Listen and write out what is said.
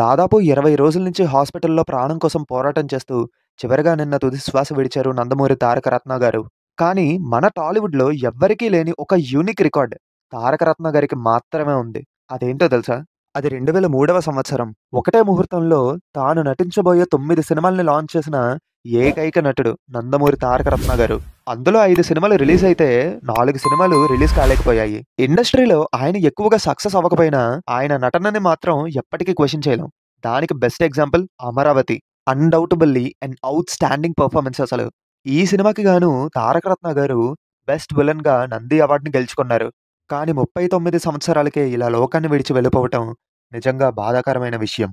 దాదాపు 20 రోజుల నుంచి హాస్పిటల్లో ప్రాణం కోసం పోరాటం చేస్తూ చివరగా నిన్న తుది శ్వాస విడిచారు నందమూరి తారకరత్న గారు. కానీ మన టాలీవుడ్లో ఎవ్వరికీ లేని ఒక యూనిక్ రికార్డ్ తారకరత్న గారికి మాత్రమే ఉంది. అదేంటో తెలుసా? అది 2003వ సంవత్సరం ఒకటే ముహూర్తంలో తాను నటించబోయే 9 సినిమాల్ని లాంచ్ చేసిన ఏకైక నటుడు నందమూరి తారకరత్న గారు. అందులో 5 సినిమాలు రిలీజ్ అయితే 4 సినిమాలు రిలీజ్ కాలేకపోయాయి. ఇండస్ట్రీలో ఆయన ఎక్కువగా సక్సెస్ అవ్వకపోయినా ఆయన నటనని మాత్రం ఎప్పటికీ క్వశ్చన్ చేయలేం. దానికి best example Amaravati. Undoubtedly and outstanding performance. అసలు ఈ సినిమాకి గాను తారకరత్న గారు బెస్ట్ విలన్ గా నంది అవార్డుని గెలుచుకున్నారు. కానీ 39 సంవత్సరాలకే ఇలా లోకాన్ని విడిచి వెళ్ళిపోవటం నిజంగా బాధాకరమైన విషయం.